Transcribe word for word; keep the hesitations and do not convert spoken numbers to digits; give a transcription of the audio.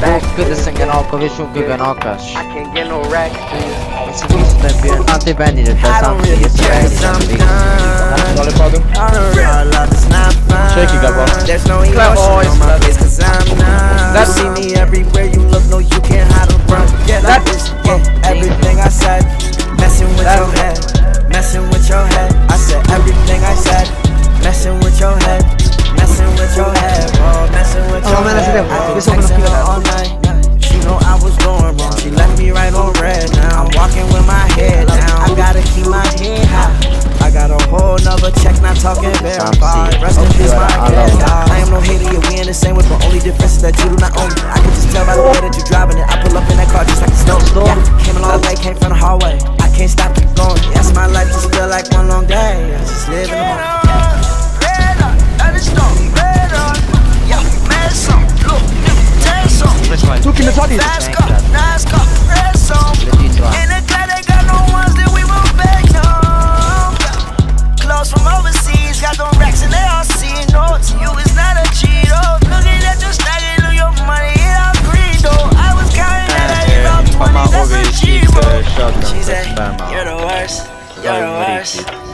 back. Go këtë se nga naka veç nuk e ka nakash. I can't get no rack. It's just that we are not abandoned. That's how it is. Shake it up. There's no emotion. You see me everywhere you look. No, you can't hide from. Yeah, that is everything I said. Messing with your head. Messing with your head. I said everything I said. Messing with your head. Messing with your head. Messing with your head. I was texting her all night. She know I was going wrong. She left me right on red. Now I'm walking with my head down. I gotta keep my head high. I got a whole nother check. Not talking verified. Rest in peace, my head. I am no hater. We in the same way, but only difference is that you do not own me. I can just tell by the way that you driving it. I pull up in that car just like a snow. Yeah, came a long way, came from the hallway. I can't stop keep going. That's my life. Just feel like one long day. I just live in the moment. Look in the top of it. NASCAR, Rezo. In the club, they got no ones that we won't back home. Clothes from overseas, got them racks and they all see notes. You is not a cheeto. Looking at your style, look your money, it all green though. I was counting that I did all twenty, that's a cheapo. She said, you're the worst, you're the worst.